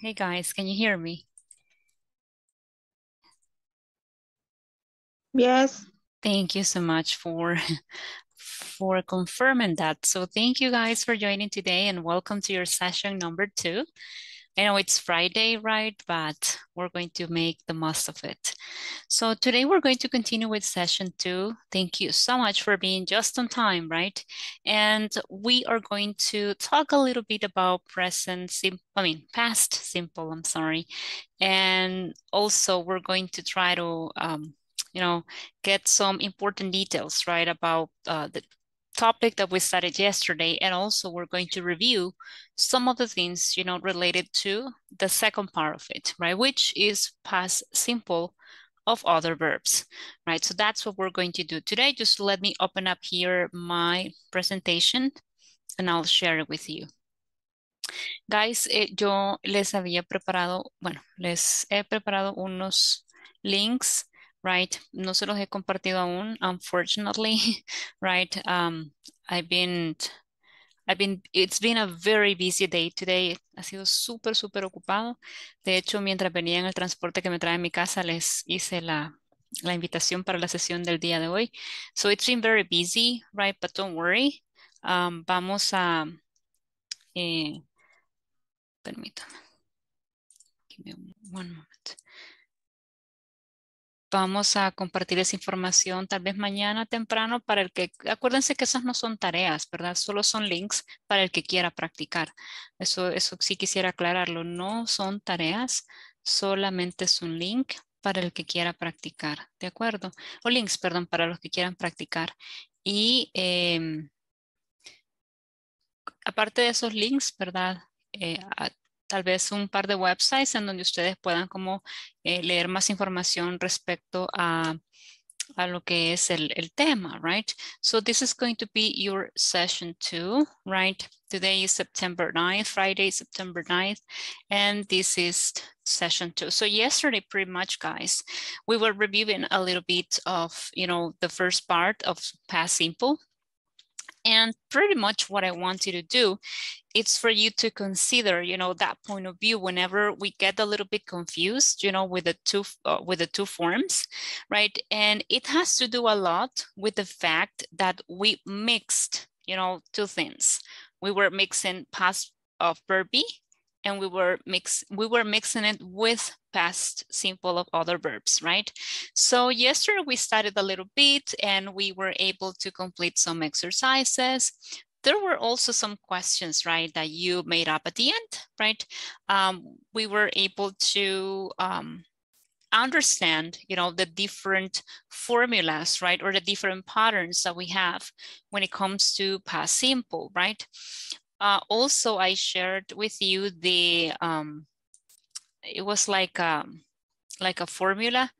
Hey guys, can you hear me? Yes. Thank you so much for confirming that. So thank you guys for joining today and welcome to your session number 2. I know it's Friday, right? But we're going to make the most of it. So today we're going to continue with session 2. Thank you so much for being just on time, right? And we are going to talk a little bit about past simple, And also we're going to try to, get some important details, right? About the topic that we started yesterday, and also we're going to review some of the things related to the second part of it, right, which is past simple of other verbs, right? So that's what we're going to do today. Just let me open up here my presentation and I'll share it with you. Guys, yo les he preparado unos links, right? No se los he compartido aún, unfortunately, right? It's been a very busy day today. Ha sido súper ocupado. De hecho, mientras venía en el transporte que me trae a mi casa, les hice la invitación para la sesión del día de hoy. So it's been very busy, right? But don't worry. Vamos a... permítame. Give me one moment. Vamos a compartir esa información tal vez mañana temprano para el que, acuérdense que esas no son tareas, ¿verdad? Solo son links para el que quiera practicar. Eso sí quisiera aclararlo, no son tareas, solamente es un link para el que quiera practicar, ¿de acuerdo? O links, perdón, para los que quieran practicar. Y aparte de esos links, ¿verdad? Tal vez un par de websites en donde ustedes puedan como leer más información respecto a lo que es el tema, right? So this is going to be your session 2, right? Today is September 9th, Friday, September 9th, and this is session 2. So yesterday, pretty much, guys, we were reviewing a little bit of, the first part of past simple. And pretty much what I want you to do, it's for you to consider, that point of view whenever we get a little bit confused, with the two forms, right? And it has to do a lot with the fact that we mixed, two things. We were mixing past of verb be, and we were mixing it with past simple of other verbs, right? So yesterday we started a little bit and we were able to complete some exercises. There were also some questions, right, that you made up at the end, right? We were able to understand, the different formulas, right, or the different patterns that we have when it comes to past simple, right? Also, I shared with you the, it was like a formula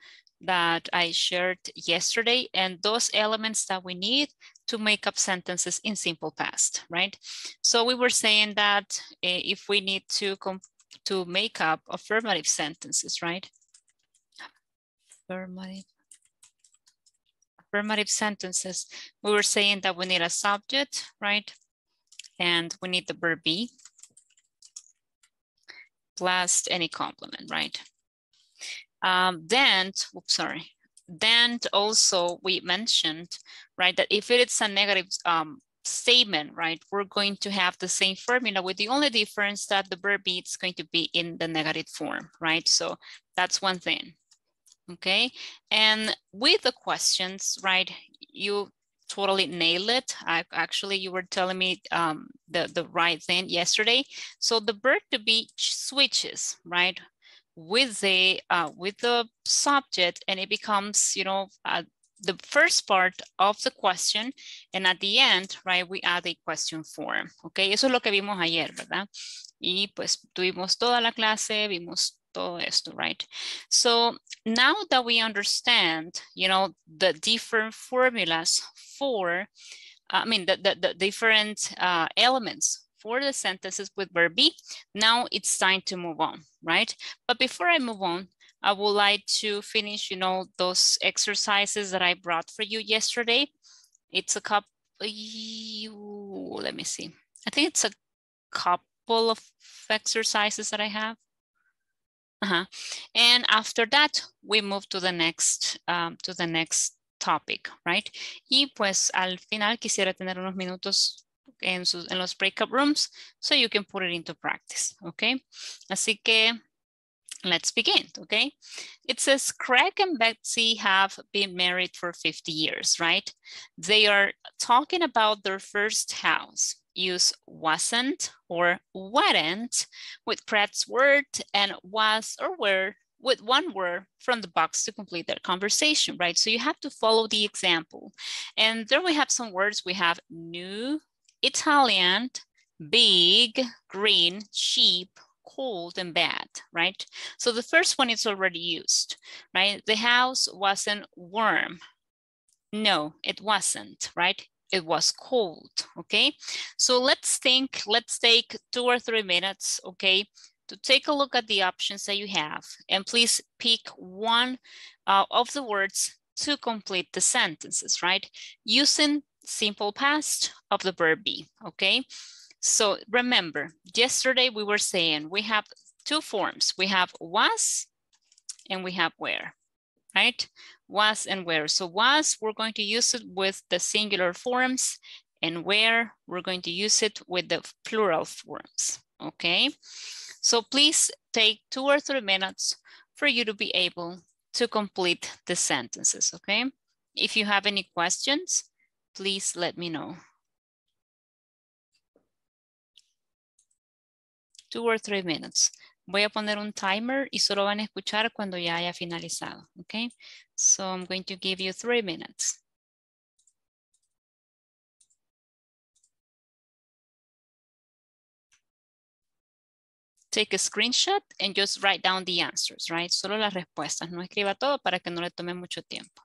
that I shared yesterday, and those elements that we need to make up sentences in simple past, right? So we were saying that if we need to make up affirmative sentences, right? Affirmative sentences, we were saying that we need a subject, right? And we need the verb be plus any complement, right? Then also we mentioned, right, that if it's a negative statement, right, we're going to have the same formula with the only difference that the verb be is going to be in the negative form, right? So that's one thing, okay? And with the questions, right, you totally nailed it. Actually, you were telling me the right thing yesterday. So the verb to be switches, right, with the subject, and it becomes, the first part of the question, and at the end, right, we add a question form, okay? Eso es lo que vimos ayer, ¿verdad? Y pues tuvimos toda la clase, vimos todo esto, right? So now that we understand, the different formulas for, the different elements for the sentences with verb be, now it's time to move on, right? But before I move on, I would like to finish, those exercises that I brought for you yesterday. It's a couple, I think it's a couple of exercises that I have. And after that, we move to the next topic, right? Y pues al final quisiera tener unos minutos en los breakout rooms, so you can put it into practice, okay? Así que let's begin, okay? It says Craig and Betsy have been married for 50 years, right? They are talking about their first house. Use wasn't or weren't with Craig's word and was or were with one word from the box to complete their conversation, right? So you have to follow the example. And there we have some words. We have new, Italian, big, green, cheap, cold, and bad, right? So the first one is already used, right? The house wasn't warm. No, it wasn't, right? It was cold, okay? So let's think, let's take 2 or 3 minutes, okay, to take a look at the options that you have, and please pick one of the words to complete the sentences, right? Using simple past of the verb be, okay? So remember, yesterday we were saying we have two forms. We have was and we have were, right? Was and where. So was, we're going to use it with the singular forms, and where, we're going to use it with the plural forms, okay? So please take 2 or 3 minutes for you to be able to complete the sentences, okay? If you have any questions, please let me know. 2 or 3 minutes. Voy a poner un timer y solo van a escuchar cuando ya haya finalizado, okay? So I'm going to give you 3 minutes. Take a screenshot and just write down the answers, right? Solo las respuestas, no escriba todo para que no le tome mucho tiempo.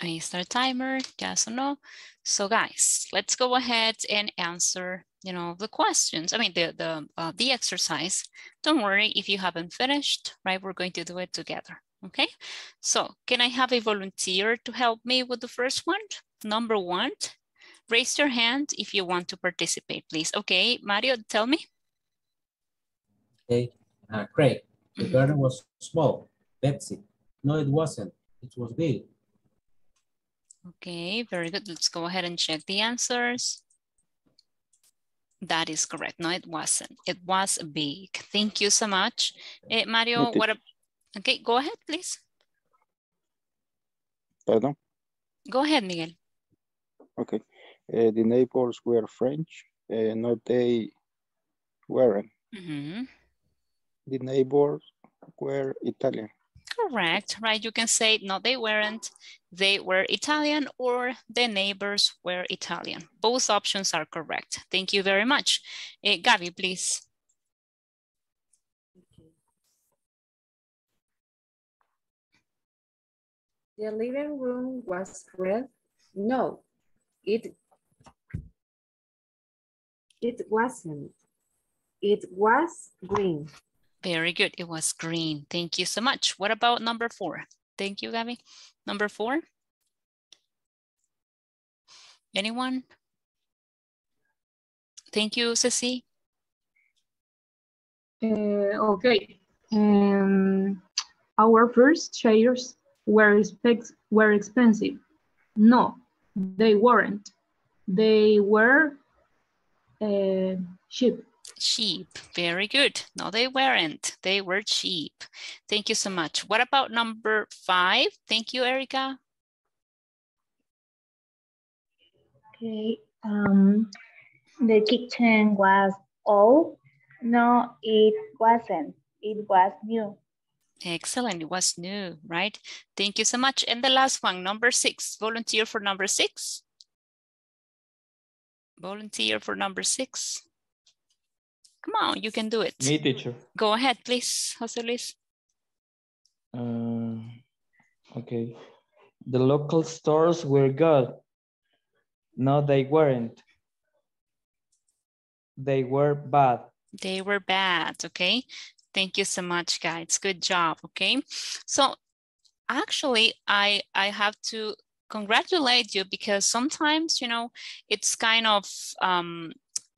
Ahí está el timer, ya sonó. So guys, let's go ahead and answer, you know, the questions. I mean, the exercise. Don't worry if you haven't finished, right? We're going to do it together, Okay, so can I have a volunteer to help me with the first one? Number one, raise your hand if you want to participate, please. Okay, Mario, tell me. Okay, Craig, the garden was small. Betsy, no, it wasn't. It was big. Okay, very good. Let's go ahead and check the answers. That is correct. No, it wasn't. It was big. Thank you so much. Mario, what about... Okay, go ahead, please. Pardon? Go ahead, Miguel. Okay. The neighbors were French. No, they weren't. Mm-hmm. The neighbors were Italian. Correct, right? You can say, no, they weren't. They were Italian, or the neighbors were Italian. Both options are correct. Thank you very much. Gabby, please. The living room was red. No, it wasn't. It was green. Very good. It was green. Thank you so much. What about number four? Thank you, Gabby. Number four. Anyone? Thank you, Ceci. Okay. Our first chairs were expensive. No, they weren't. They were cheap. Cheap, very good. No, they weren't. They were cheap. Thank you so much. What about number five? Thank you, Erica. Okay. The kitchen was old. No, it wasn't. It was new. Excellent. It was new, right? Thank you so much. And the last one, number six. Volunteer for number six. Volunteer for number six. Come on, you can do it. Me, teacher. Go ahead, please, Jose Luis. Okay. The local stores were good. No, they weren't. They were bad. They were bad, okay. Thank you so much, guys. Good job, okay? So actually, I have to congratulate you, because sometimes, you know, it's kind of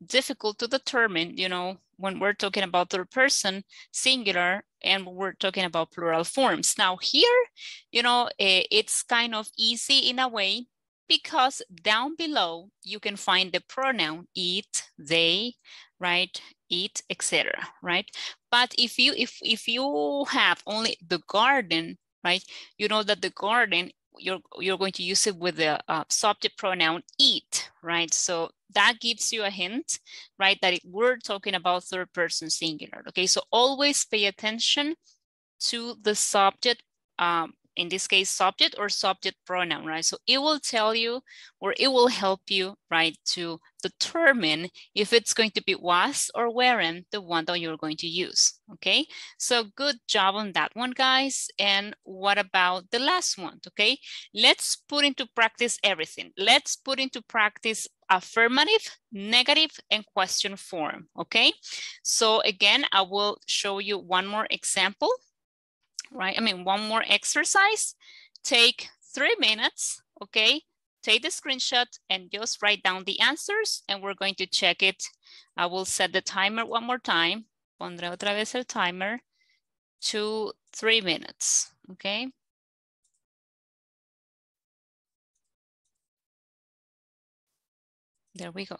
difficult to determine, you know, when we're talking about third person, singular, and we're talking about plural forms. Now here, you know, it's kind of easy in a way, because down below, you can find the pronoun it, they, right? It, etc. Right? But if you have only the garden, right? You know that the garden, you're going to use it with the subject pronoun it, right? So that gives you a hint, right? That we're talking about third person singular. Okay, so always pay attention to the subject. In this case, subject or subject pronoun, right? So it will tell you, or it will help you, right, to determine if it's going to be was or weren't the one that you're going to use, okay? So good job on that one, guys. And what about the last one, okay? Let's put into practice everything. Let's put into practice affirmative, negative, and question form, okay? So again, I will show you one more example. Right, I mean, one more exercise. Take 3 minutes, okay? Take the screenshot and just write down the answers, and we're going to check it. I will set the timer one more time. Pondré otra vez el timer to 3 minutes, okay? There we go.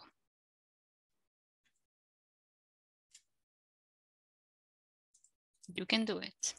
You can do it.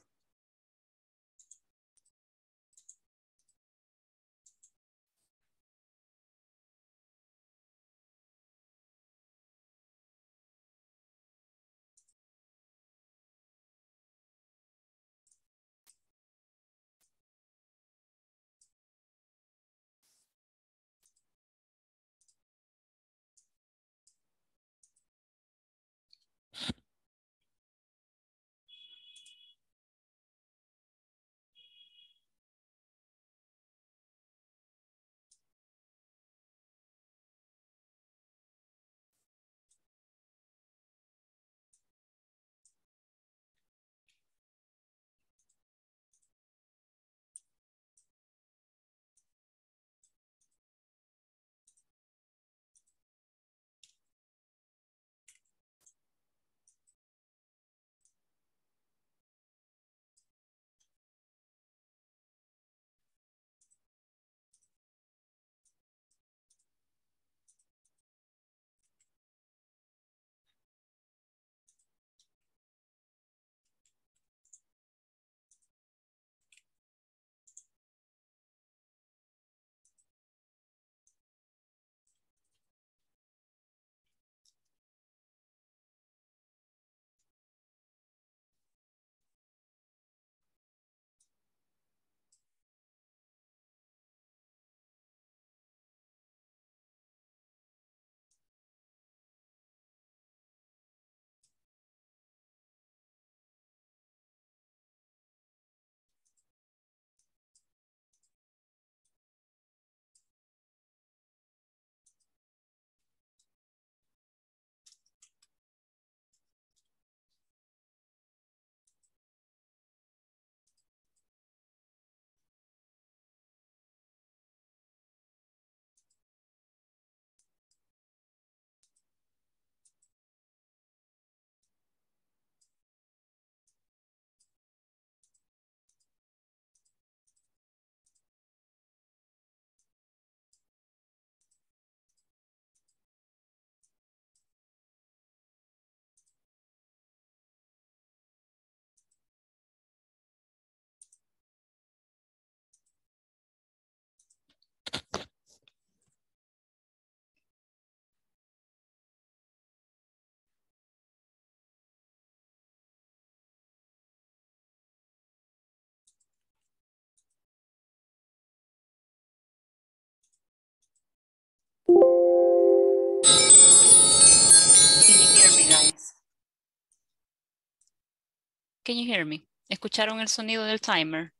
Can you hear me? ¿Escucharon el sonido del timer?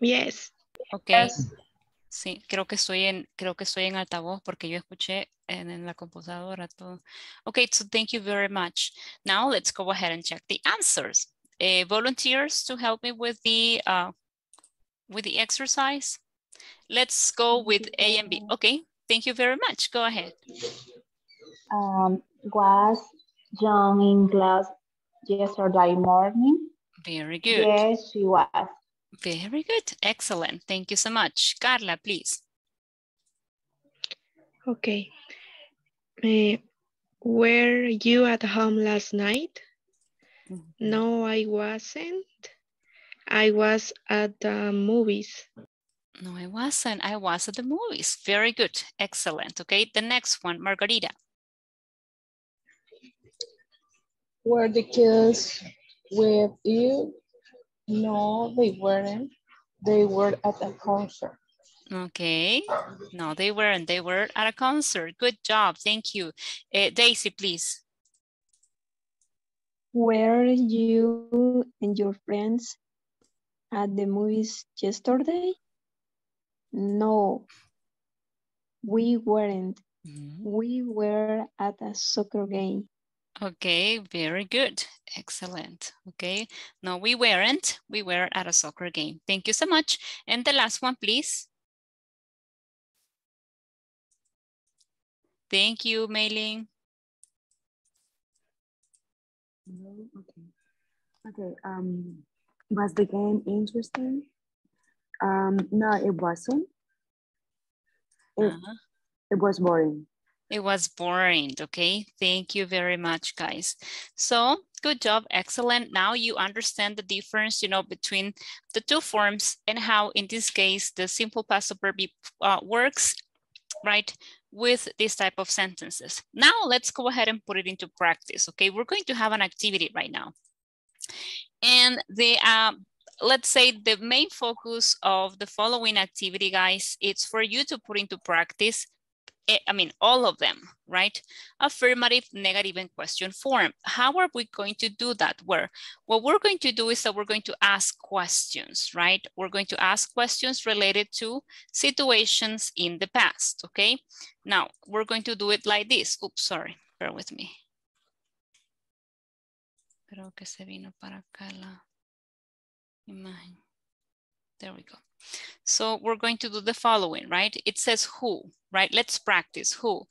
Yes. Ok. Yes. Sí, creo que estoy en altavoz porque yo escuché en la computadora todo. Ok, so thank you very much. Now let's go ahead and check the answers. Volunteers to help me with the exercise. Let's go with A and B. Okay, thank you very much. Go ahead. Was John in class yesterday morning? Very good. Yes, she was. Very good. Excellent. Thank you so much. Carla, please. Okay. Were you at home last night? Mm-hmm. No, I wasn't. I was at the movies. No, I wasn't. I was at the movies. Very good. Excellent. Okay. The next one, Margarita. Were the kids with you? No, they weren't. They were at a concert. Okay. No, they weren't. They were at a concert. Good job. Thank you. Daisy, please. Were you and your friends at the movies yesterday? No, we weren't. Mm-hmm. We were at a soccer game. Okay, very good. Excellent. Okay, no, we weren't. We were at a soccer game. Thank you so much. And the last one, please. Thank you, Mei-Ling. Okay. Was the game interesting? No, it wasn't. It was boring. It was boring, okay? Thank you very much, guys. So, good job, excellent. Now you understand the difference, you know, between the two forms and how, in this case, the simple past superb works, right, with this type of sentences. Now, let's go ahead and put it into practice, okay? We're going to have an activity right now. And the, let's say the main focus of the following activity, guys, it's for you to put into practice all of them, right? Affirmative, negative, and question form. How are we going to do that? What we're going to do is that we're going to ask questions, right? We're going to ask questions related to situations in the past, okay? Now, we're going to do it like this. Oops, sorry, bear with me. Creo que se vino para acá la imagen. There we go. So we're going to do the following, right? It says who, right? Let's practice who.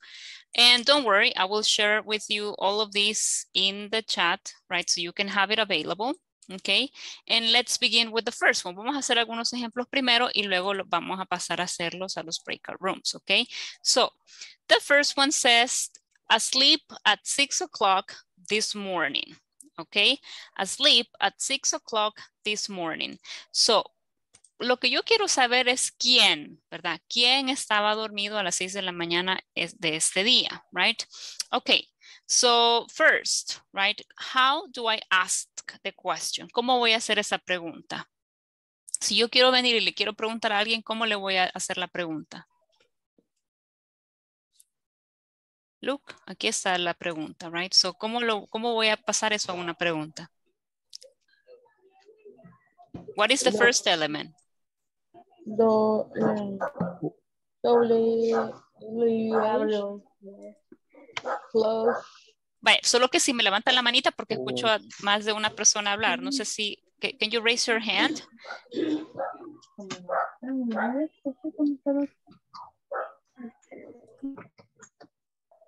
And don't worry, I will share with you all of this in the chat, right? So you can have it available, okay? And let's begin with the first one. Vamos a hacer algunos ejemplos primero y luego vamos a pasar a hacerlos a los breakout rooms, okay? So the first one says, asleep at 6 o'clock this morning, okay? Asleep at 6 o'clock this morning. So lo que yo quiero saber es quién, ¿verdad? ¿Quién estaba dormido a las 6 de la mañana de este día, right? Okay, so first, right? How do I ask the question? ¿Cómo voy a hacer esa pregunta? Si yo quiero venir y le quiero preguntar a alguien, ¿cómo le voy a hacer la pregunta? Look, aquí está la pregunta, right? So, ¿cómo voy a pasar eso a una pregunta? What is the first element? Vale, solo que si me levantan la manita porque escucho a más de una persona hablar. No sé si, can you raise your hand?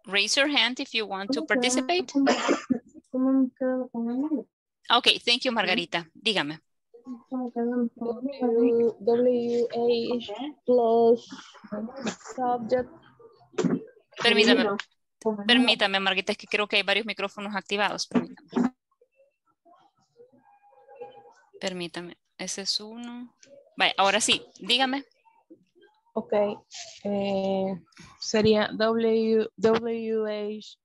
Raise your hand if you want to participate. Okay, thank you, Margarita. Dígame. WH plus subject. Permítame, Margarita, es que creo que hay varios micrófonos activados. Permítame. Ese es uno. Vale, ahora sí, dígame. Ok. Sería WH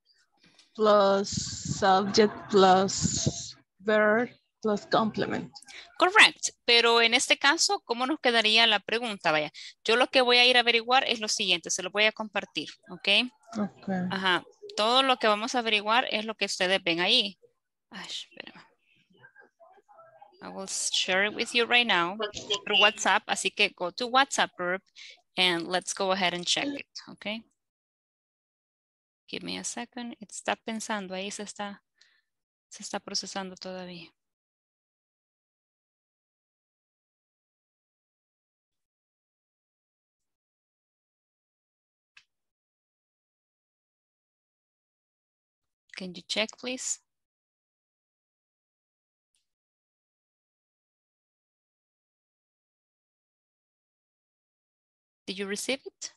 plus subject plus verb plus complement. Correct, pero en este caso, ¿cómo nos quedaría la pregunta? Vaya, yo lo que voy a ir a averiguar es lo siguiente, se lo voy a compartir, ¿ok? Ok. Ajá, todo lo que vamos a averiguar es lo que ustedes ven ahí. Ay, espérame. I will share it with you right now through WhatsApp. Así que go to WhatsApp group and let's go ahead and check it, okay? Give me a second. Está pensando, ahí se está procesando todavía. Can you check, please? Did you receive it?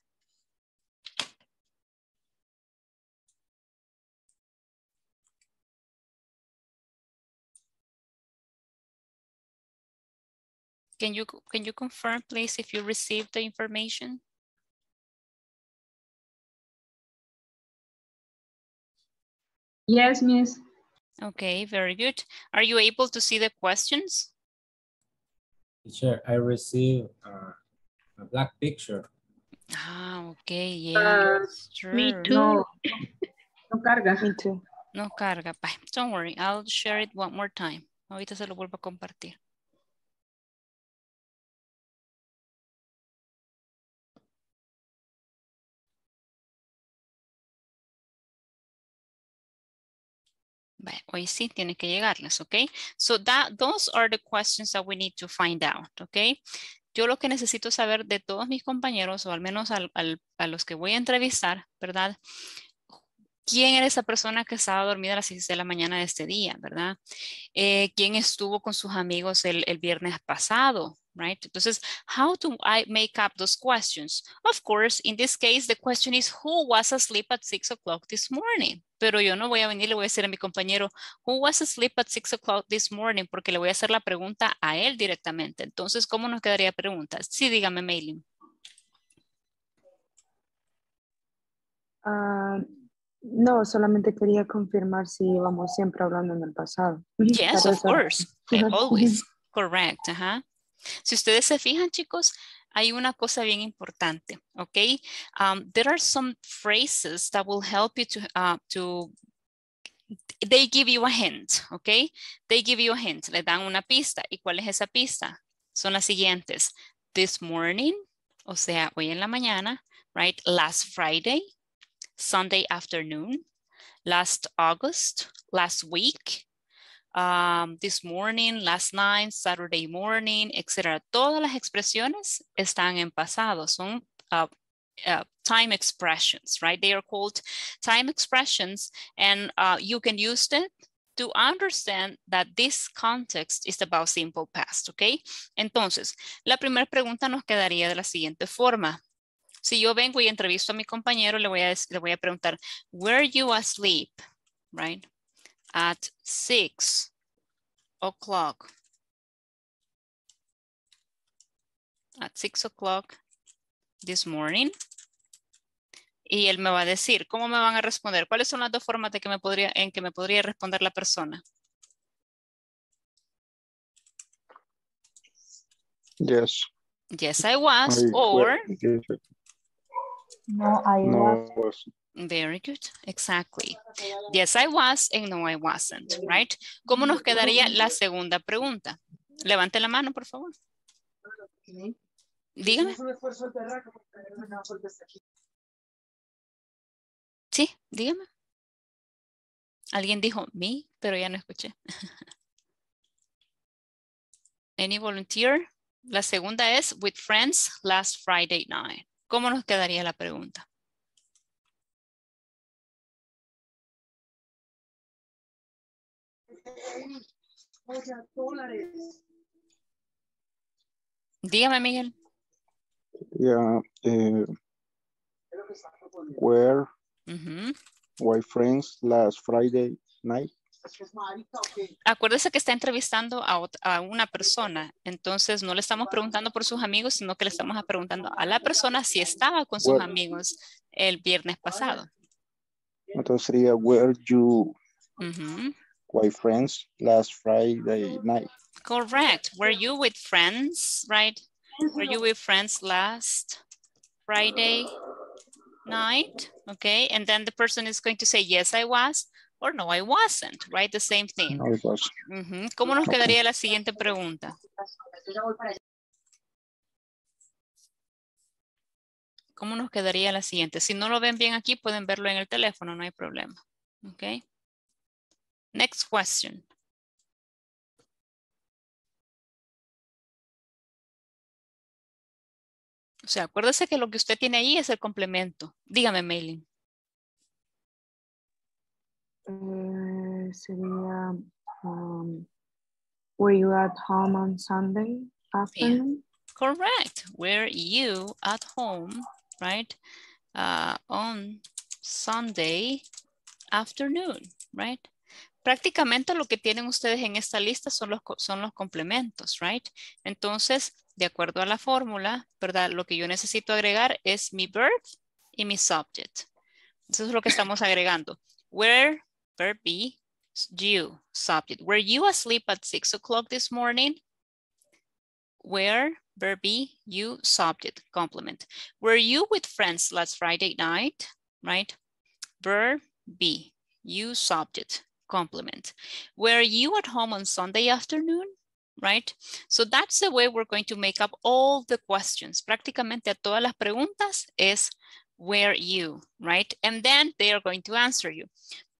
Can you confirm, please, if you received the information? Yes, miss. Okay, very good. Are you able to see the questions? Sure, I received a black picture. Ah, okay, yeah, true. Me too. No, no carga. Me too. No carga. Don't worry, I'll share it one more time. Ahorita se lo vuelvo a compartir. Hoy sí tiene que llegarles, okay? So those are the questions that we need to find out, okay? Yo lo que necesito saber de todos mis compañeros, o al menos a los que voy a entrevistar, ¿verdad? ¿Quién era esa persona que estaba dormida a las 6 de la mañana de este día, verdad? ¿Quién estuvo con sus amigos el viernes pasado? Right? Entonces, how do I make up those questions? Of course, in this case, the question is who was asleep at 6 o'clock this morning? Pero yo no voy a venir, le voy a decir a mi compañero, who was asleep at 6 o'clock this morning? Porque le voy a hacer la pregunta a él directamente. Entonces, ¿cómo nos quedaría preguntas? Sí, dígame, Maylin. No, solamente quería confirmar si íbamos siempre hablando en el pasado. Yes, of course. Always. Correct. Ajá. Si ustedes se fijan, chicos, hay una cosa bien importante, okay? There are some phrases that will help you to they give you a hint, okay? They give you a hint, le dan una pista. ¿Y cuál es esa pista? Son las siguientes. This morning, o sea, hoy en la mañana, right? Last Friday, Sunday afternoon, last August, last week, this morning, last night, Saturday morning, etc. Todas las expresiones están en pasado, son time expressions, right? They are called time expressions, and you can use them to understand that this context is about simple past, okay? Entonces, la primera pregunta nos quedaría de la siguiente forma. Si yo vengo y entrevisto a mi compañero, le voy a preguntar, were you asleep, right? At 6 o'clock. At 6 o'clock this morning. Y él me va a decir, ¿cómo me van a responder? ¿Cuáles son las dos formas de que me podría responder la persona? Yes. Yes, I was. Or no, I was. Very good, exactly. Yes, I was, and no, I wasn't, right? ¿Cómo nos quedaría la segunda pregunta? Levante la mano, por favor. Dígame. Sí, dígame. Alguien dijo me, pero ya no escuché. Any volunteer? La segunda es with friends last Friday night. ¿Cómo nos quedaría la pregunta? Dígame, Miguel. Yeah, where my friends last Friday night. Acuérdese que está entrevistando a una persona, entonces no le estamos preguntando por sus amigos, sino que le estamos preguntando a la persona si estaba con sus amigos el viernes pasado. Entonces sería where you my friends last Friday night. Correct. Were you with friends, right? Were you with friends last Friday night? Okay. And then the person is going to say, yes, I was. or no, I wasn't, right? The same thing. No, it wasn't. Mm-hmm. ¿Cómo nos quedaría la siguiente pregunta? ¿Cómo nos quedaría la siguiente? Si no lo ven bien aquí, pueden verlo en el teléfono, no hay problema. Okay. Next question. O sea, acuérdese que lo que usted tiene ahí es el complemento. Dígame, Maylin. Sería, were you at home on Sunday afternoon? Yeah. Correct. Were you at home, right? On Sunday afternoon, right? Prácticamente lo que tienen ustedes en esta lista son los complementos, right? Entonces, de acuerdo a la fórmula, ¿verdad? Lo que yo necesito agregar es mi verb y mi subject. Eso es lo que estamos agregando. Were, verb be, you, subject. Were you asleep at 6 o'clock this morning? Were, verb be, you, subject, complement. Were you with friends last Friday night? Right? Verb be, you, subject, complement. Were you at home on Sunday afternoon? Right? So that's the way we're going to make up all the questions. Prácticamente a todas las preguntas es were you, right? And then they are going to answer you.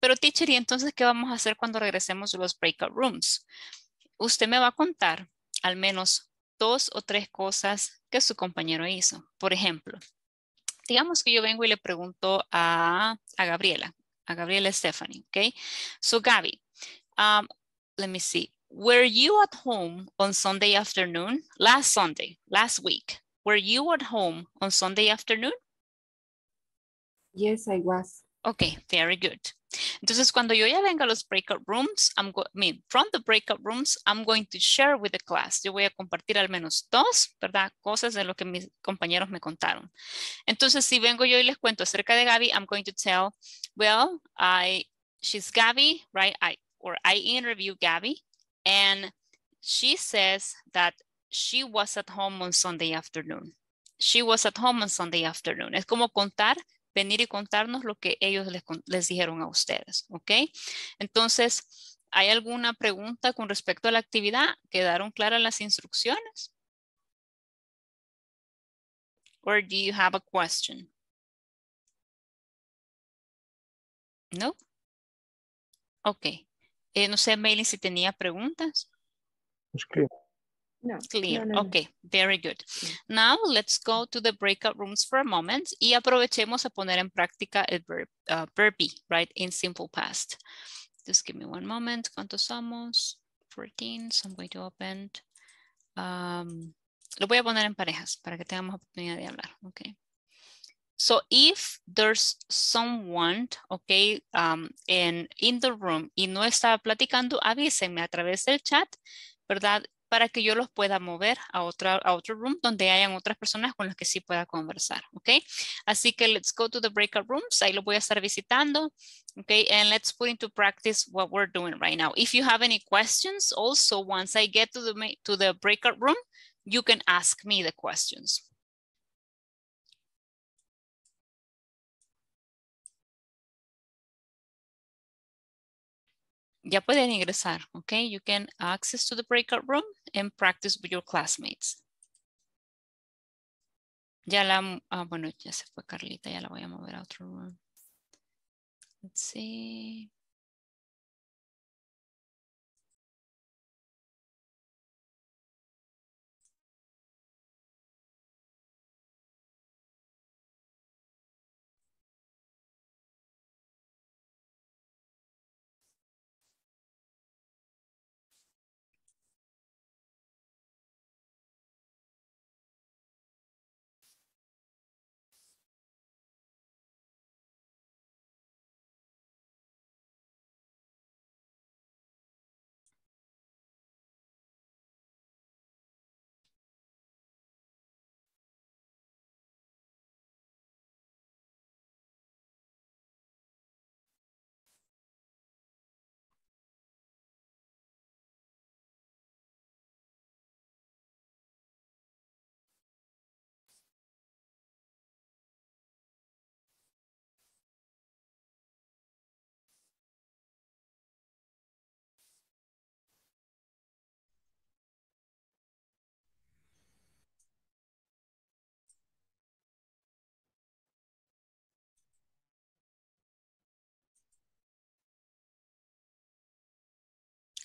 Pero teacher, ¿y entonces qué vamos a hacer cuando regresemos a los breakout rooms? Usted me va a contar al menos 2 o 3 cosas que su compañero hizo. Por ejemplo, digamos que yo vengo y le pregunto a Gabriela Stephanie, okay? So Gabi, let me see. Were you at home on Sunday afternoon? Last Sunday, last week. Were you at home on Sunday afternoon? Yes, I was. Okay, very good. Entonces, cuando yo ya venga a los breakout rooms, from the breakout rooms, I'm going to share with the class. Yo voy a compartir al menos 2, ¿verdad? Cosas de lo que mis compañeros me contaron. Entonces, si vengo yo y les cuento acerca de Gabi, I'm going to tell, well, she's Gabi, right? I interviewed Gabi. And she says that she was at home on Sunday afternoon. She was at home on Sunday afternoon. Es como venir y contarnos lo que ellos les dijeron a ustedes, ¿ok? Entonces, ¿hay alguna pregunta con respecto a la actividad? ¿Quedaron claras las instrucciones? Or do you have a question? No? Okay. No sé, Maylin, si tenía preguntas. It's clear. No. Clear. No, no, no. Okay, very good. Now let's go to the breakout rooms for a moment y aprovechemos a poner en práctica el verb be, right, in simple past. Just give me one moment. ¿Cuántos somos? 14. So I'm going to open. Lo voy a poner en parejas para que tengamos oportunidad de hablar. Okay. So if there's someone, okay, in the room y no está platicando, avísenme a través del chat, ¿verdad? Para que yo los pueda mover a otro room donde hayan otras personas con las que sí pueda conversar, okay? Así que let's go to the breakout rooms. Ahí lo voy a estar visitando, okay? And let's put into practice what we're doing right now. If you have any questions, also once I get to the breakout room, you can ask me the questions. Ya pueden ingresar, okay? You can access to the breakout room and practice with your classmates. Bueno, ya se fue Carlita, ya la voy a mover a otro room. Let's see.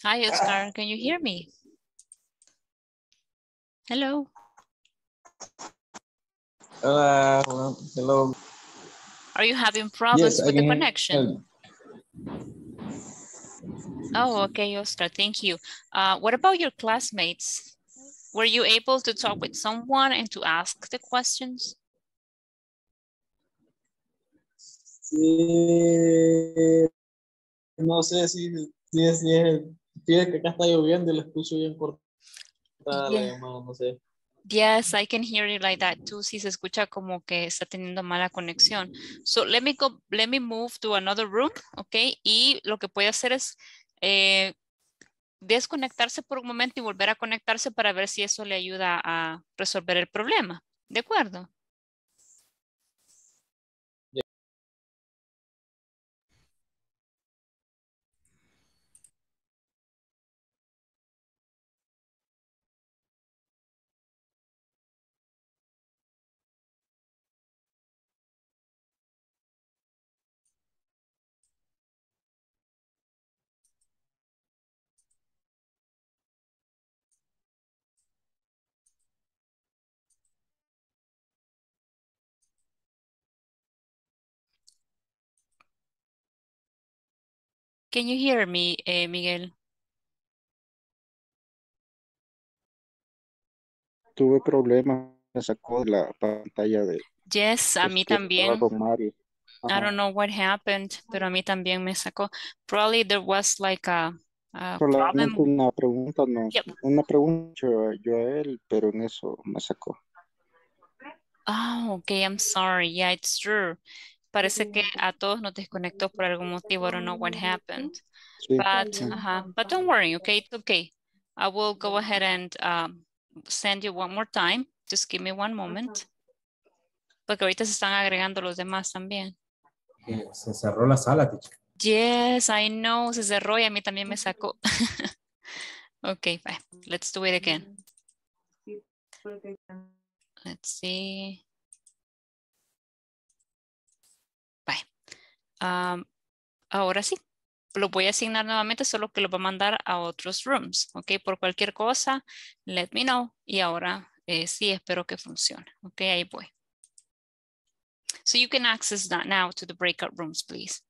Hi, Oscar, can you hear me? Hello. Hello. Are you having problems with the connection? Oh, okay, Oscar, thank you. What about your classmates? Were you able to talk with someone and to ask the questions? Sí, no sé si es el pie que acá está lloviendo y lo escucho bien cortada la llamada, no sé. Yes, I can hear it like that too. Sí, se escucha como que está teniendo mala conexión. So let me move to another room, okay? Y lo que puede hacer es desconectarse por un momento y volver a conectarse para ver si eso le ayuda a resolver el problema. ¿De acuerdo? Can you hear me, Miguel? Tuve problemas, me sacó la pantalla de... Yes, a mí también. I don't know what happened, pero a mí también me sacó. Probably there was like a problem. Una pregunta, no. Yep. Una pregunta yo a él, pero en eso me sacó. Oh, okay, I'm sorry. Yeah, it's true. Parece que a todos nos desconectó por algún motivo. I don't know what happened. Sí. But, but don't worry, okay? It's okay. I will go ahead and send you one more time. Just give me one moment. Porque ahorita se están agregando los demás también. Se cerró la sala, teacher. Yes, I know. Se cerró y a mí también me sacó. Okay, bye. Let's do it again. Let's see. Ahora sí, lo voy a asignar nuevamente, solo que lo va a mandar a otros rooms, ok, por cualquier cosa, let me know, y ahora sí, espero que funcione, ok, ahí voy. So you can access that now to the breakout rooms, please.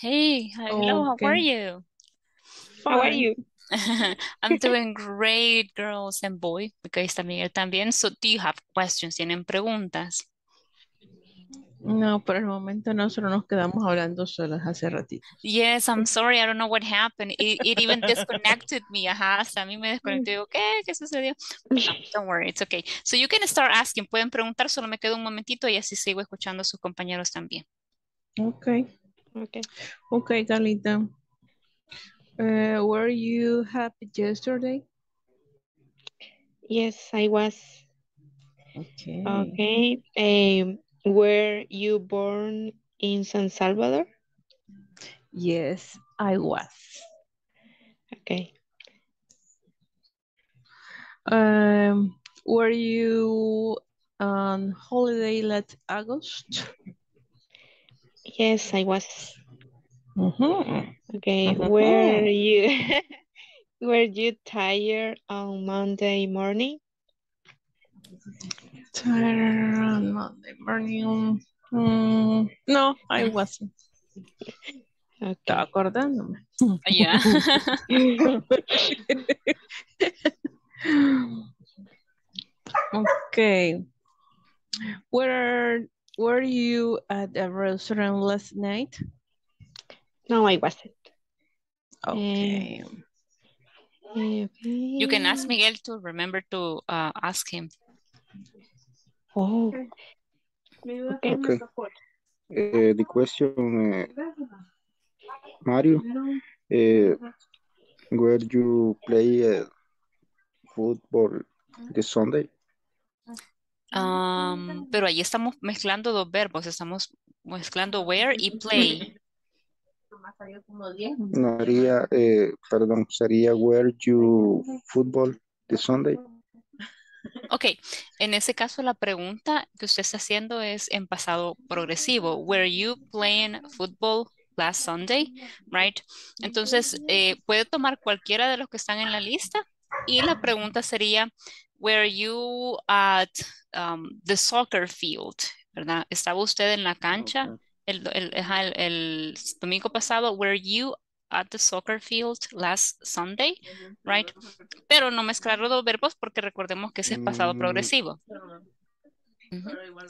Hey, hello, how are you? How are you? I'm doing great, girls and boys, porque está Miguel también. So, do you have questions? ¿Tienen preguntas? No, por el momento no, solo nos quedamos hablando solas hace ratito. Yes, I'm sorry, I don't know what happened. It even disconnected me. Ajá, hasta a mí me desconectó. ¿Qué? ¿Qué sucedió? No, don't worry, it's okay. So you can start asking. Pueden preguntar, solo me quedo un momentito y así sigo escuchando a sus compañeros también. Okay, Carlita. Were you happy yesterday? Yes, I was. Okay. Were you born in San Salvador? Yes, I was. Okay. Were you on holiday last August? Yes, I was. Okay. Were you tired on Monday morning? Tired on Monday morning. No, I wasn't. Estaba acordándome. Yeah. Okay. Were you at a restaurant last night? No, I wasn't. Okay. You can ask Miguel to remember to ask him. Oh. Okay. The question, Mario, Where you play football this Sunday? Pero ahí estamos mezclando dos verbos. Estamos mezclando where y play. No haría, perdón, sería where you football this Sunday. Ok, en ese caso la pregunta que usted está haciendo es en pasado progresivo. Were you playing football last Sunday? Right? Entonces, puede tomar cualquiera de los que están en la lista y la pregunta sería, were you at the soccer field? ¿Verdad? ¿Estaba usted en la cancha? Okay. El domingo pasado, were you at the soccer field last Sunday, right? Pero no mezclar los dos verbos porque recordemos que ese es pasado progresivo.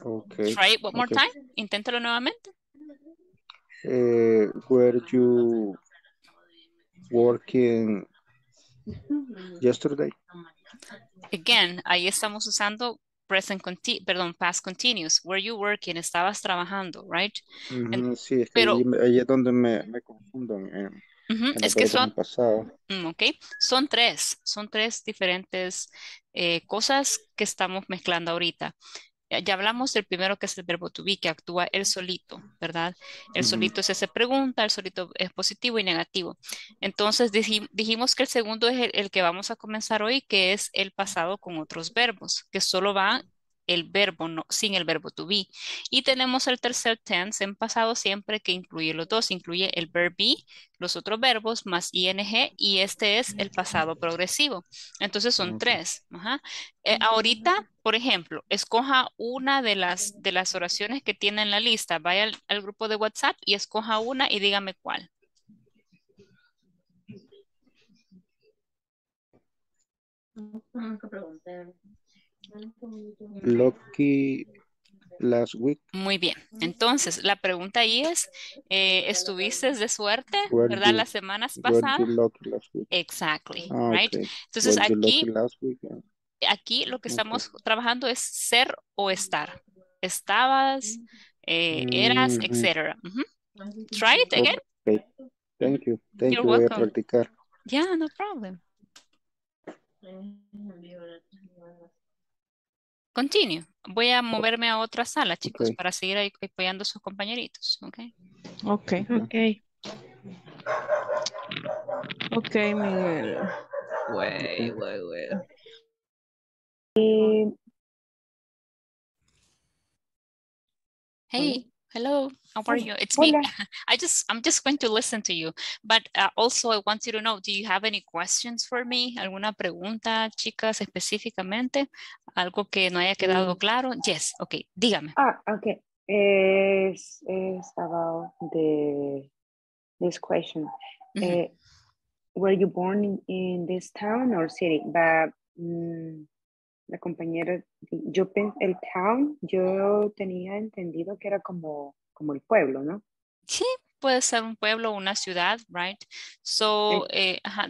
Okay. Try it one more time. Inténtalo nuevamente. Were you working yesterday? Again, ahí estamos usando present past continuous. Were you working? Estabas trabajando, right? Sí, pero ahí es donde me confunden. Es que son pasado. Okay. Son tres diferentes cosas que estamos mezclando ahorita. Ya hablamos del primero que es el verbo to be, que actúa él solito, ¿verdad? El solito es esa pregunta, el solito es positivo y negativo. Entonces dijimos que el segundo es el que vamos a comenzar hoy, que es el pasado con otros verbos, que solo va el verbo, no, sin el verbo to be. Y tenemos el tercer tense en pasado siempre que incluye los dos, incluye el verb be, los otros verbos más ing, y este es el pasado progresivo. Entonces son tres. Ahorita, por ejemplo, escoja una de las oraciones que tiene en la lista, vaya al grupo de WhatsApp y escoja una y dígame cuál. Lucky last week. Muy bien. Entonces, la pregunta ahí es, ¿estuviste de suerte, verdad, las semanas pasadas? Exactly, right? Okay. Entonces, aquí lo que estamos trabajando es ser o estar. Estabas, eras, etc. Try it again. Okay. Thank you. Thank you. Voy a practicar. Yeah, no problem. Continue. Voy a moverme a otra sala, chicos, para seguir apoyando a sus compañeritos. Ok, Miguel. Wait. Hey, hello. How are you? It's me. I'm just going to listen to you. But also I want you to know, do you have any questions for me? ¿Alguna pregunta, chicas, específicamente? Algo que no haya quedado claro. Yes, okay, dígame. Okay. It's about this question. Were you born in this town or city? But la compañera, yo pensé el town, yo tenía entendido que era como el pueblo, ¿no? Sí, puede ser un pueblo o una ciudad, right? So,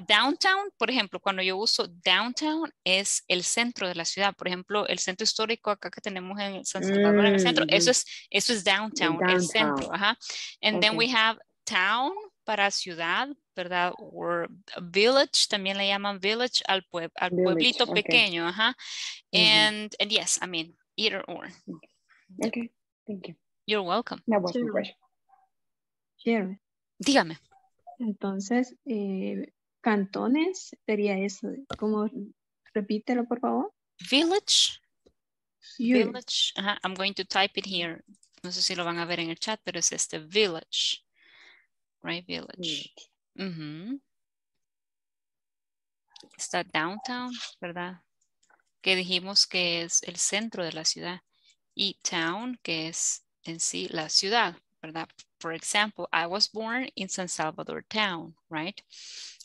downtown, por ejemplo, cuando yo uso downtown es el centro de la ciudad. Por ejemplo, el centro histórico acá que tenemos en San Salvador, en el centro, eso es downtown, el centro. And then we have town para ciudad, ¿verdad? Or village, también le llaman village al pueblito pequeño. And yes, I mean, either or. Okay, thank you. You're welcome. No, sure. Dígame. Entonces, cantones sería eso. ¿Cómo? Repítelo, por favor. Village. Sure. Village. I'm going to type it here. No sé si lo van a ver en el chat, pero es este village. Right, village. Está downtown, ¿verdad? Que dijimos que es el centro de la ciudad. Y town, que es en sí la ciudad, ¿verdad? For example, I was born in San Salvador town, right?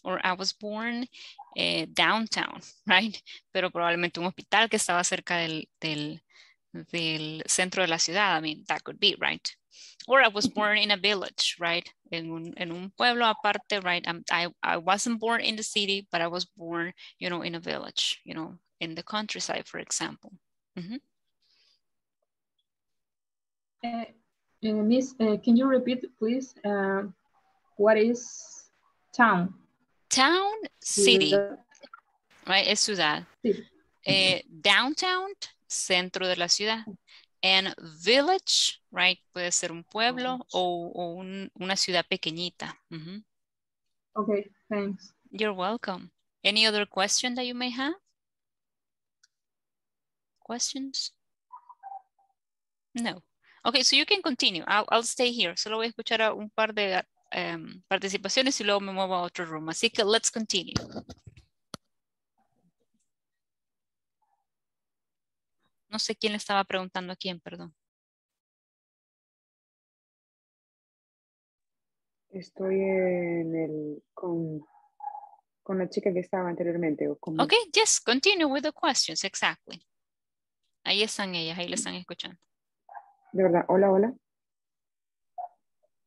Or I was born downtown, right? Pero probablemente un hospital que estaba cerca del centro de la ciudad. I mean, that could be, right? Or I was born in a village, right? En un pueblo aparte, right? I wasn't born in the city, but I was born, you know, in a village, you know, in the countryside, for example. Miss, can you repeat, please? What is town? Town, city, right? Es ciudad. Sí. Downtown, centro de la ciudad. And village, right? Puede ser un pueblo o una ciudad pequeñita. Mm-hmm. Okay, thanks. You're welcome. Any other question that you may have? Questions? No. Okay, so you can continue. I'll stay here. Solo voy a escuchar a un par de participaciones y luego me muevo a otro room. Así que let's continue. No sé quién le estaba preguntando a quién, perdón. Estoy en el con la chica que estaba anteriormente. O con... Okay, yes, continue with the questions, exactly. Ahí están ellas, ahí le están escuchando. De verdad, hola, hola.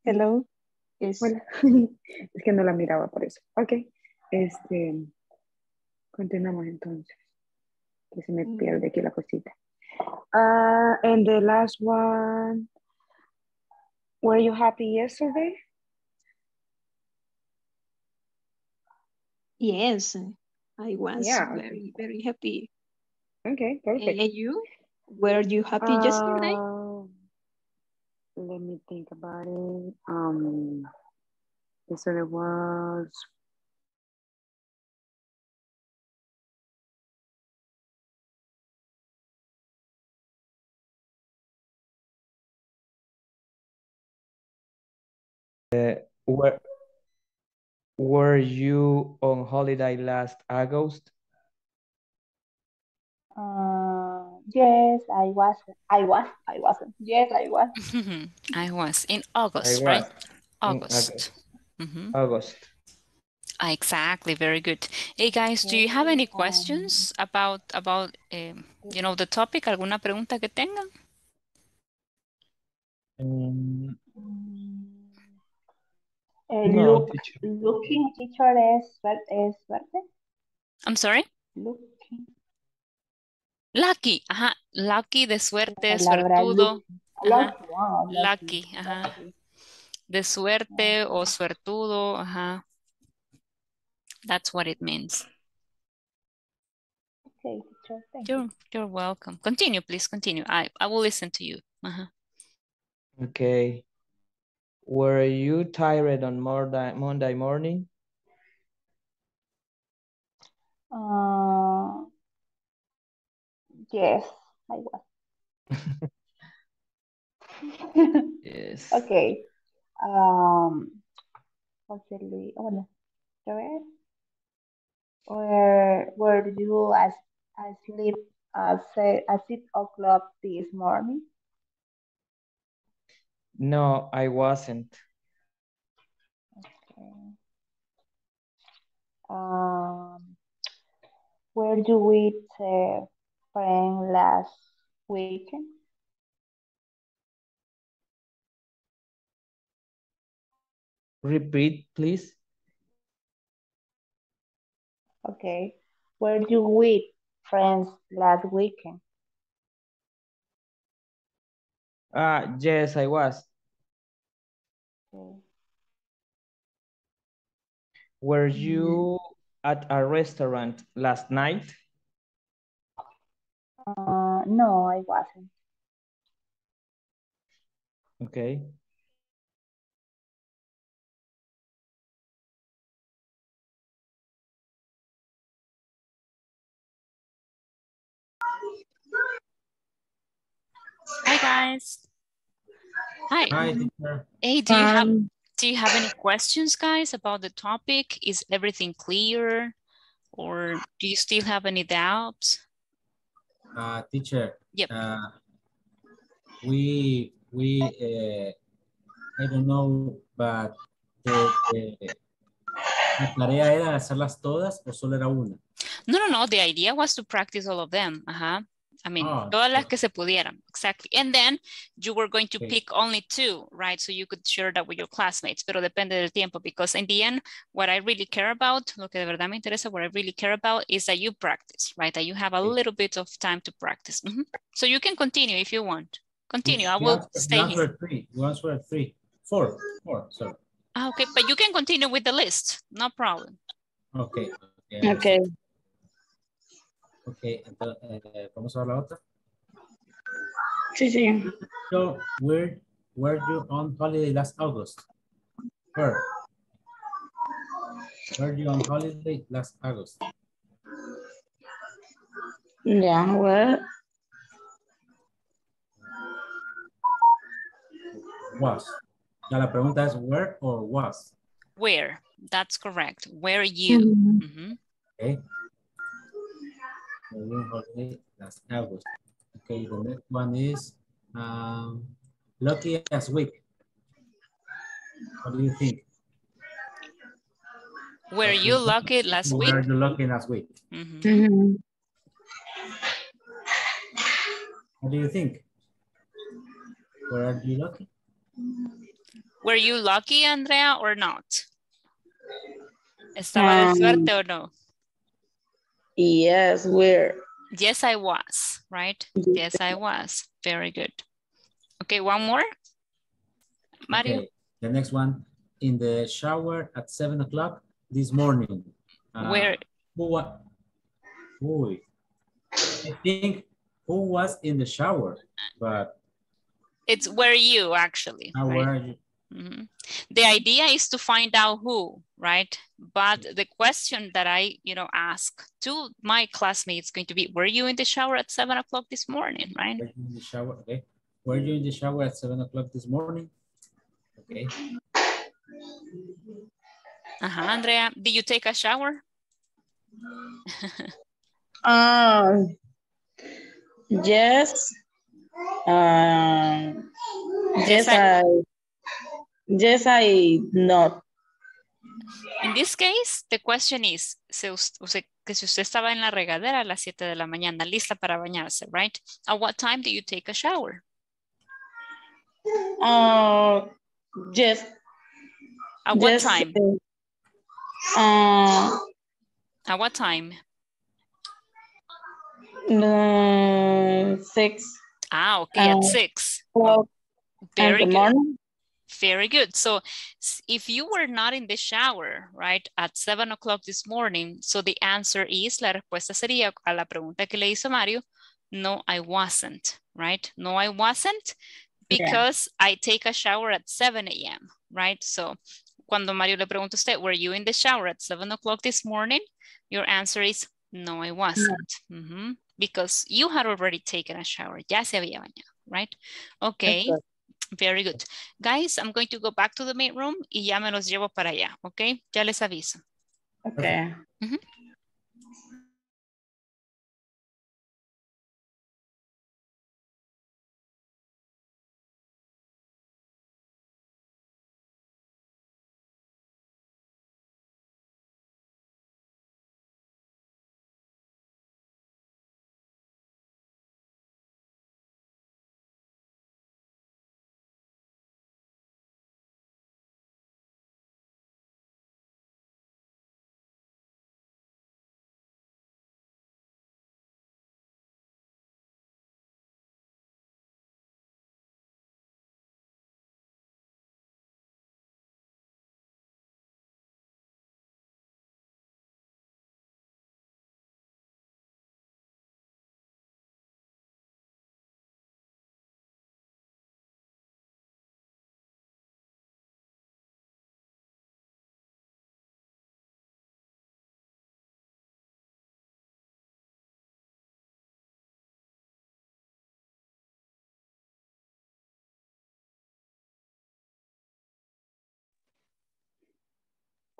Hello. Hola. Es que no la miraba por eso. Ok, continuamos entonces. Que se me pierde aquí la cosita. And the last one. Were you happy yesterday? Yes, I was very, very happy. Okay, perfect. And you? Were you happy yesterday? Let me think about it. Yesterday was... Were you on holiday last August? Yes, I was. I was. I was in August, right? August. Mm-hmm. August. Exactly. Very good. Hey guys, do you have any questions about you know, the topic? ¿Alguna pregunta que tengan? No, teacher. Looking teacher es suerte. I'm sorry. Lucky, ajá, lucky de suerte, suertudo, ajá. Lucky, ajá, de suerte o suertudo, ajá. That's what it means. Okay, teacher, thank you. You're welcome. Continue, please, continue. I will listen to you. Ajá. Okay. Were you tired on Monday morning? Yes, I was. Yes. Okay. Were you asleep at 6 o'clock this morning? No, I wasn't. Okay. Were you with a friend last weekend? Repeat, please. Okay. Were you with friends last weekend? Yes, I was. Were you at a restaurant last night? No, I wasn't. Okay. Hi guys. Hi. Hi, teacher. Hey, do you have any questions, guys, about the topic? Is everything clear, or do you still have any doubts? Teacher. Yep. I don't know, but la tarea era hacerlas todas o solo era una. No. The idea was to practice all of them. Uh-huh. I mean, todas las que se pudieran, exactly. And then you were going to pick only two, right? So you could share that with your classmates, pero depende del tiempo, because in the end, what I really care about, lo que de verdad me interesa, what I really care about is that you practice, right? That you have a little bit of time to practice. Mm-hmm. So you can continue if you want. Continue, I will stay here. Four, sorry. Okay, but you can continue with the list, no problem. Okay. Okay. Okay, entonces vamos a ver la otra. Sí, sí. So, where were you on holiday last August? Where? Were you on holiday last August? Yeah, where? Was. Ya la pregunta es where or was. Where, that's correct. Where you. Mm-hmm. Mm-hmm. Okay. Last August. Okay, the next one is lucky as week. What do you think? Were you lucky last week? Were you lucky last week? Mm-hmm. Mm-hmm. What do you think? Were you lucky? Were you lucky, Andrea, or not? ¿Estaba de suerte o no? Yes, where? Yes, I was, right? Yes, I was. Very good. Okay, one more. Mario? Okay. The next one. In the shower at 7 o'clock this morning. Where? I think who was in the shower, but... It's where you actually. How right? Were you? Mm-hmm. The idea is to find out who, right? But the question that I, you know, ask to my classmates going to be, were you in the shower at 7 o'clock this morning, right? Were you in the shower? Okay. Were you in the shower at 7 o'clock this morning? Okay. Uh-huh. Andrea, did you take a shower? Yes. Yes, I not. In this case, the question is, que si usted estaba en la regadera a las 7 de la mañana, lista para bañarse, right? At what time do you take a shower? Yes. At what time? At what time? 6. Ah, okay, at 6. Well, very good. Morning. Very good. So if you were not in the shower, right, at 7 o'clock this morning, so the answer is, la respuesta sería a la pregunta que le hizo Mario, no, I wasn't, right? No, I wasn't because I take a shower at 7 a.m., right? So cuando Mario le pregunta a usted, were you in the shower at 7 o'clock this morning? Your answer is, no, I wasn't. No. Mm-hmm. Because you had already taken a shower. Ya se había bañado, right? Okay, very good. Guys, I'm going to go back to the main room y ya me los llevo para allá, okay? Ya les aviso. Okay. Mm-hmm.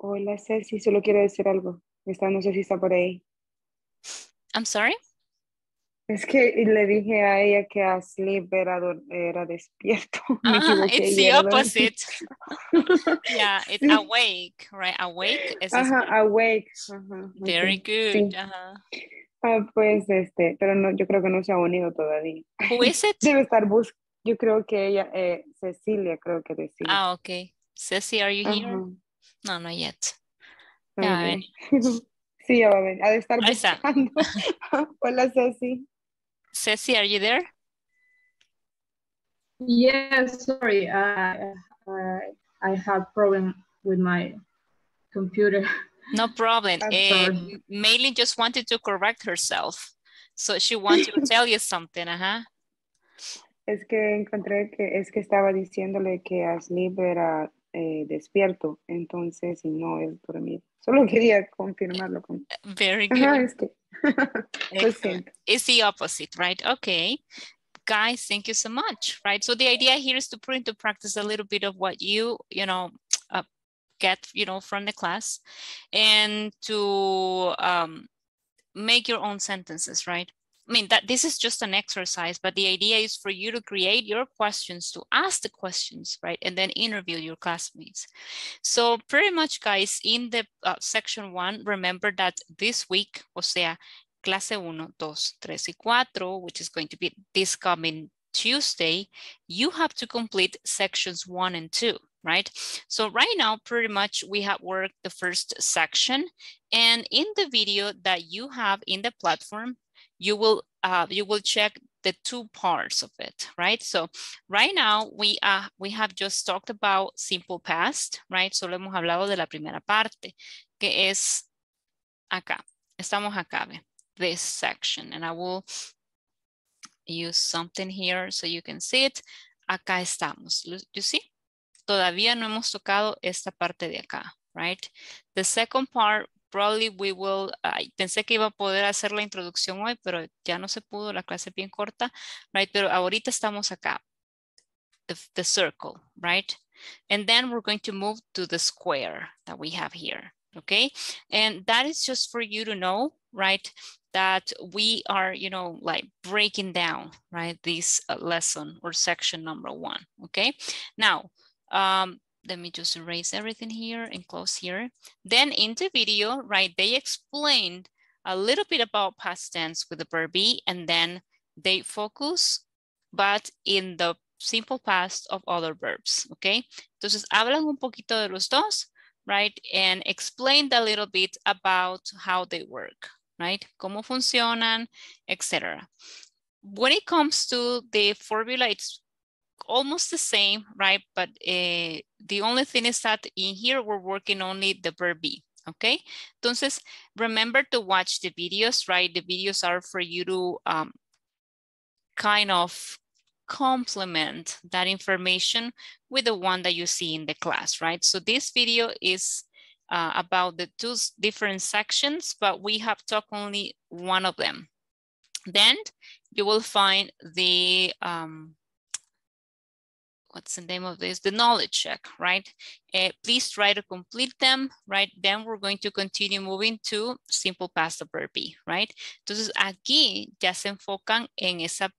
Hola, Ceci, solo quiero decir algo. No sé si está por ahí. I'm sorry? Es que le dije a ella que asleep era despierto. It's the opposite. Yeah, it's awake, right? Awake. Awake. Very good. Sí. Pues pero no, yo creo que no se ha unido todavía. Who is it? Debe estar buscando. Yo creo que ella, Cecilia, creo que decía. Ah, okay. Ceci, are you here? No, not yet. Okay. Sí, a ver, ha de estar buscando. Hola, Ceci. Ceci, are you there? Yes, sorry. I have problem with my computer. No problem. Maylin just wanted to correct herself. So she wanted to tell you something, Es que encontré que es que estaba diciéndole que asleep era despierto, entonces no es dormir. Solo quería confirmarlo con. Very good. Es que... It's the opposite, right? Okay. Guys, thank you so much, right? So the idea here is to put into practice a little bit of what you get, from the class, and to make your own sentences, right? I mean, that this is just an exercise, but the idea is for you to create your questions, to ask the questions, right? And then interview your classmates. So pretty much, guys, in the section 1, remember that this week, o sea, clase 1, 2, 3, y 4, which is going to be this coming Tuesday, you have to complete sections 1 and 2. Right? So right now, pretty much we have worked the first section, and in the video that you have in the platform, you will check the two parts of it, right? So right now we have just talked about simple past, right? Solo hemos hablado de la primera parte, que es acá. Estamos acá, this section, and I will use something here so you can see it. Acá estamos, you see? Todavía no hemos tocado esta parte de acá, right? The second part, probably we will, pensé que iba a poder hacer la introducción hoy, pero ya no se pudo, la clase es bien corta, right? Pero ahorita estamos acá, the circle, right? And then we're going to move to the square that we have here, okay? And that is just for you to know, right? That we are, like breaking down, right? This lesson or section number 1, okay? Now, let me just erase everything here and close here. Then in the video, right, they explained a little bit about past tense with the verb be, and then they focus, but in the simple past of other verbs, okay? Entonces, hablan un poquito de los dos, right? And explained a little bit about how they work, right? Cómo funcionan, etc. When it comes to the formula, it's almost the same, right? But the only thing is that in here, we're working only the verb be, okay? Entonces, remember to watch the videos, right? The videos are for you to kind of complement that information with the one that you see in the class, right? So this video is about the two different sections, but we have talked only one of them. Then you will find the, what's the name of this? The knowledge check, right? Please try to complete them, right? Then we're going to continue moving to simple past of verb be, right? Entonces aquí ya se enfocan en esa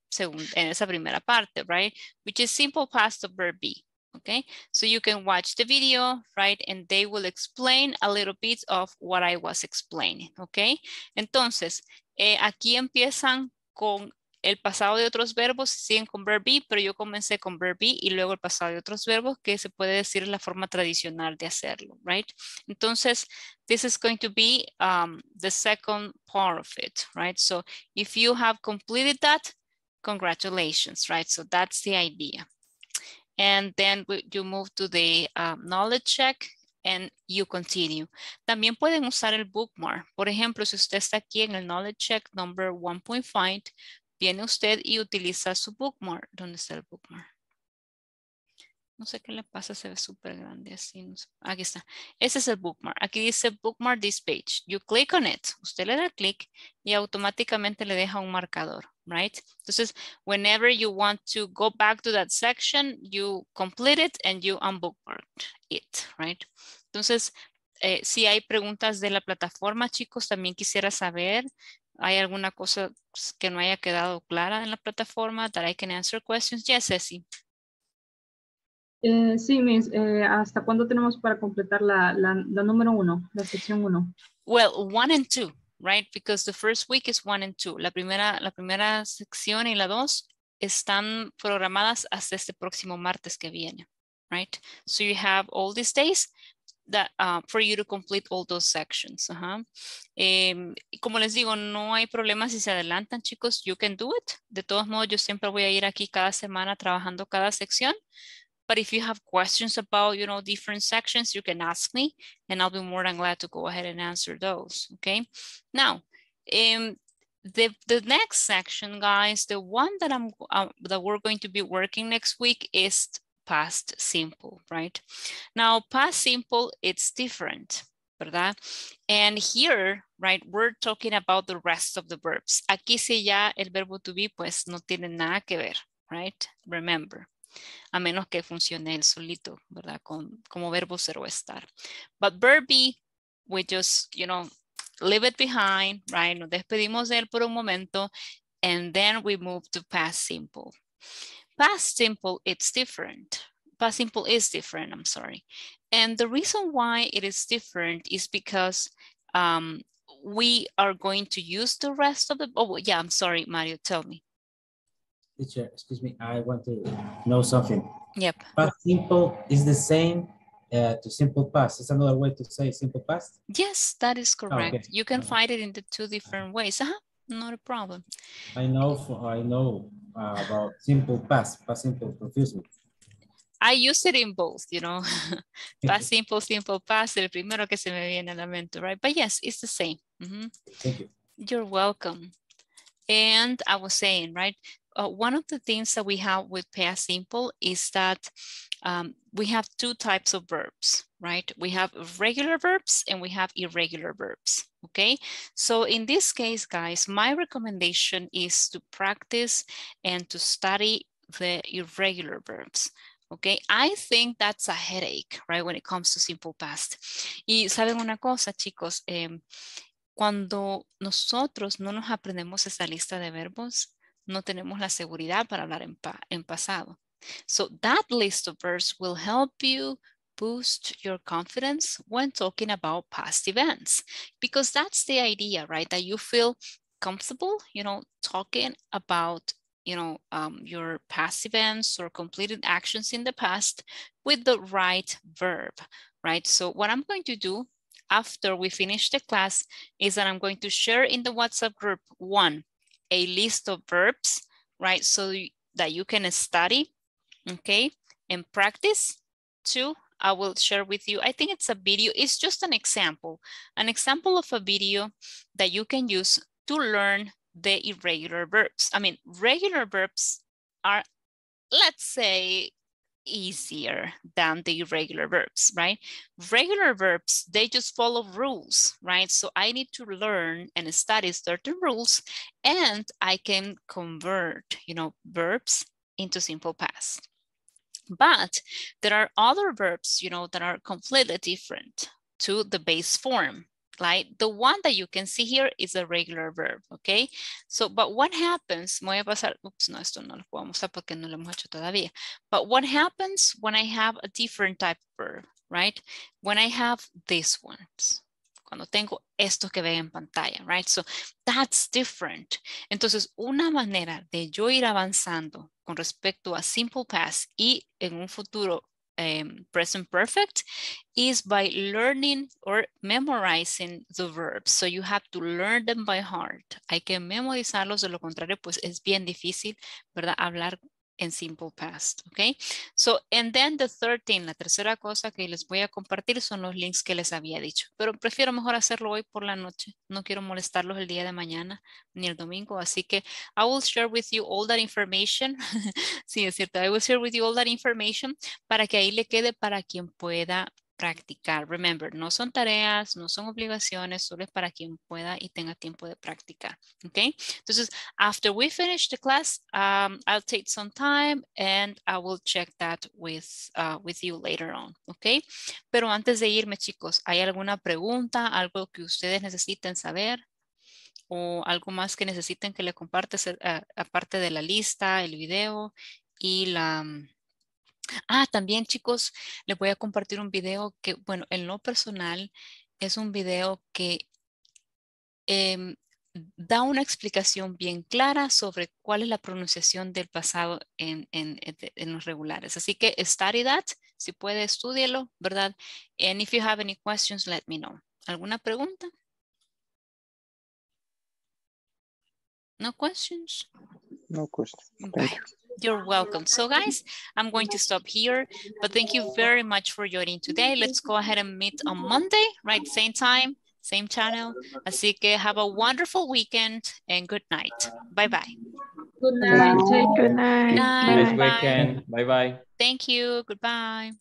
primera parte, right? Which is simple past of verb be, okay? So you can watch the video, right? And they will explain a little bit of what I was explaining, okay? Entonces, aquí empiezan con el pasado de otros verbos, siguen con verb be, pero yo comencé con verb be y luego el pasado de otros verbos, que se puede decir la forma tradicional de hacerlo, right? Entonces, this is going to be the second part of it, right? So if you have completed that, congratulations, right? So that's the idea. And then you move to the knowledge check and you continue. También pueden usar el bookmark. Por ejemplo, si usted está aquí en el knowledge check number 1.5, viene usted y utiliza su bookmark. ¿Dónde está el bookmark? No sé qué le pasa, se ve súper grande así. No sé. Aquí está. Ese es el bookmark. Aquí dice bookmark this page. You click on it. Usted le da clic y automáticamente le deja un marcador, right? Entonces, whenever you want to go back to that section, you complete it and you unbookmark it, right? Entonces, si hay preguntas de la plataforma, chicos, también quisiera saber. ¿Hay alguna cosa que no haya quedado clara en la plataforma that I can answer questions? Yes, Ceci. Sí, Miss. ¿Hasta cuándo tenemos para completar la número 1, la sección 1? Well, 1 and 2, right? Because the first week is 1 and 2. La primera sección y la 2 están programadas hasta este próximo martes que viene, right? So you have all these days that, for you to complete all those sections. Como les digo, no hay problema si se adelantan, chicos. You can do it. De todos modos, yo siempre voy a ir aquí cada semana trabajando cada sección. But if you have questions about, you know, different sections, you can ask me and I'll be more than glad to go ahead and answer those, okay? Now, the next section, guys, the one that we're going to be working next week is past simple, right? Now, past simple, it's different, ¿verdad? And here, right, we're talking about the rest of the verbs. Aquí sí ya el verbo to be, pues, no tiene nada que ver, right? Remember, a menos que funcione él solito, ¿verdad? Como verbo ser o estar. But verb be, we just, you know, leave it behind, right? Nos despedimos de él por un momento, and then we move to past simple. Past simple, it's different. Past simple is different, I'm sorry. And the reason why it is different is because we are going to use the rest of the, oh yeah, I'm sorry, Mario, tell me. Teacher, excuse me, I want to know something. Yep. Past simple is the same to simple past. It's another way to say simple past? Yes, that is correct. Oh, okay. You can find it in the two different ways. Uh-huh. Not a problem. I know about simple past. Past simple confuse me. I use it in both, you know. Past simple, simple past, el primero que se me viene a la mente, right? But yes, it's the same. Mm-hmm. Thank you. You're welcome. And I was saying, right, one of the things that we have with past simple is that we have two types of verbs, right? We have regular verbs and we have irregular verbs, okay? So in this case, guys, my recommendation is to practice and to study the irregular verbs. Okay, I think that's a headache, right, when it comes to simple past. Y saben una cosa, chicos, cuando nosotros no nos aprendemos esa lista de verbos, no tenemos la seguridad para hablar en pasado. So that list of verbs will help you boost your confidence when talking about past events, because that's the idea, right, that you feel comfortable, you know, talking about, you know, your past events or completed actions in the past with the right verb, right? So what I'm going to do after we finish the class is that I'm going to share in the WhatsApp group, one, a list of verbs, right? So that you can study, okay, and practice. Two, I will share with you, I think it's a video, it's just an example of a video that you can use to learn the irregular verbs. I mean, regular verbs are, let's say, easier than the irregular verbs, right? Regular verbs, they just follow rules, right? So I need to learn and study certain rules, and I can convert, you know, verbs into simple past. But there are other verbs, you know, that are completely different to the base form. Like the one that you can see here is a regular verb, okay? So, but what happens, voy a pasar, oops, no, esto no lo puedo mostrar porque no lo hemos hecho todavía. But what happens when I have a different type of verb, right? When I have these ones, cuando tengo estos que ven en pantalla, right? So that's different. Entonces, una manera de yo ir avanzando con respecto a simple past y en un futuro present perfect is by learning or memorizing the verbs. So you have to learn them by heart. Hay que memorizarlos, de lo contrario, pues es bien difícil, ¿verdad? Hablar en simple past, okay? So, and then the third thing, la tercera cosa que les voy a compartir son los links que les había dicho, pero prefiero mejor hacerlo hoy por la noche. No quiero molestarlos el día de mañana ni el domingo, así que I will share with you all that information. Sí, es cierto, I will share with you all that information para que ahí le quede para quien pueda practicar. Remember, no son tareas, no son obligaciones, solo es para quien pueda y tenga tiempo de practicar, okay? Entonces, after we finish the class, I'll take some time and I will check that with you later on, okay? Pero antes de irme, chicos, ¿hay alguna pregunta, algo que ustedes necesiten saber o algo más que necesiten que le comparte aparte de la lista, el video y la... Ah, también, chicos, les voy a compartir un video que, bueno, en lo personal es un video que da una explicación bien clara sobre cuál es la pronunciación del pasado en los regulares. Así que study that, si puede, estúdielo, ¿verdad? And if you have any questions, let me know. ¿Alguna pregunta? No questions. No questions. Bye. You're welcome. So guys, I'm going to stop here, but thank you very much for joining today. Let's go ahead and meet on Monday, right? Same time, same channel. Así que have a wonderful weekend and good night. Bye-bye. Good night. Good night. Nice weekend. Bye-bye. Thank you. Goodbye.